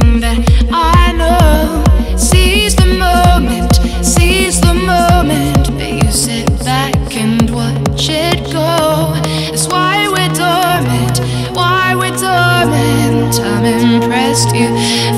everything that I know. Seize the moment, seize the moment, but you sit back and watch it go. That's why we're dormant, why we're dormant. I'm impressed you